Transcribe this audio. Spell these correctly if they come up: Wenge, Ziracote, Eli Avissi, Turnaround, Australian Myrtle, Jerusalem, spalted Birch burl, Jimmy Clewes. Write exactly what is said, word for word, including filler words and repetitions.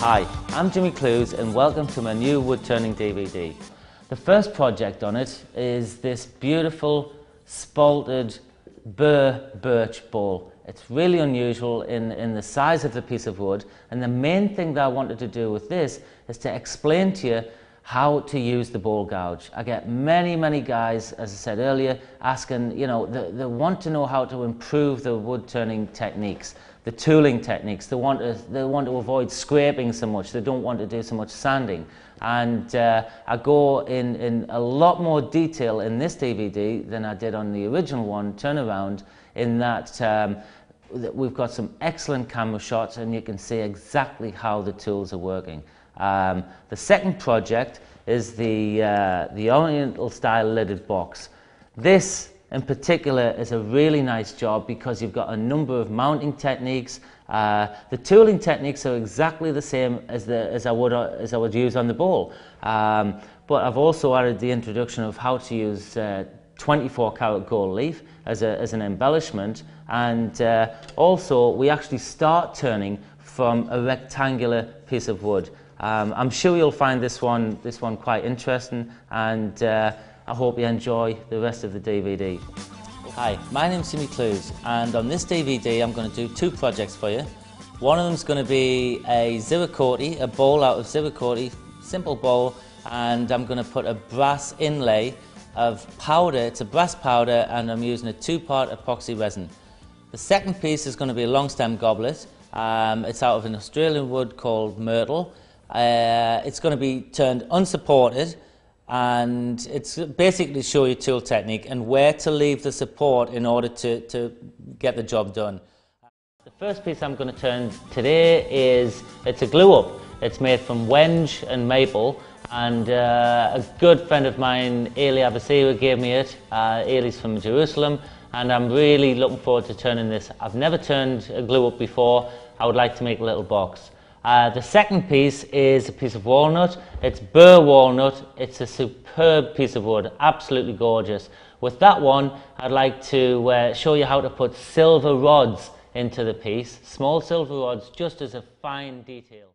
Hi, I'm Jimmy Clewes and welcome to my new woodturning D V D. The first project on it is this beautiful spalted burr birch ball. It's really unusual in, in the size of the piece of wood, and the main thing that I wanted to do with this is to explain to you how to use the ball gouge. I get many, many guys, as I said earlier, asking, you know, they, they want to know how to improve the wood turning techniques, the tooling techniques. They want to, they want to avoid scraping so much. They don't want to do so much sanding. And uh, I go in, in a lot more detail in this D V D than I did on the original one, Turnaround, in that um, we've got some excellent camera shots and you can see exactly how the tools are working. Um, the second project is the, uh, the oriental style lidded box. This in particular is a really nice job because you've got a number of mounting techniques. Uh, the tooling techniques are exactly the same as, the, as, I, would, uh, as I would use on the ball. Um, but I've also added the introduction of how to use uh, twenty-four karat gold leaf as, a, as an embellishment. And uh, also we actually start turning from a rectangular piece of wood. Um, I'm sure you'll find this one, this one quite interesting, and uh, I hope you enjoy the rest of the D V D. Hi, my name's Jimmy Clewes, and on this D V D I'm going to do two projects for you. One of them's going to be a Ziracote, a bowl out of Ziracote, simple bowl, and I'm going to put a brass inlay of powder. It's a brass powder, and I'm using a two-part epoxy resin. The second piece is going to be a long stem goblet. Um, it's out of an Australian wood called myrtle. Uh, it's going to be turned unsupported, and it's basically show your tool technique and where to leave the support in order to, to get the job done. The first piece I'm going to turn today is, it's a glue up. It's made from Wenge and maple, and uh, a good friend of mine, Eli Avissi, gave me it. Uh, Eli's from Jerusalem, and I'm really looking forward to turning this. I've never turned a glue up before. I would like to make a little box. Uh, the second piece is a piece of walnut. It's burr walnut. It's a superb piece of wood, absolutely gorgeous. With that one, I'd like to uh, show you how to put silver rods into the piece, small silver rods, just as a fine detail.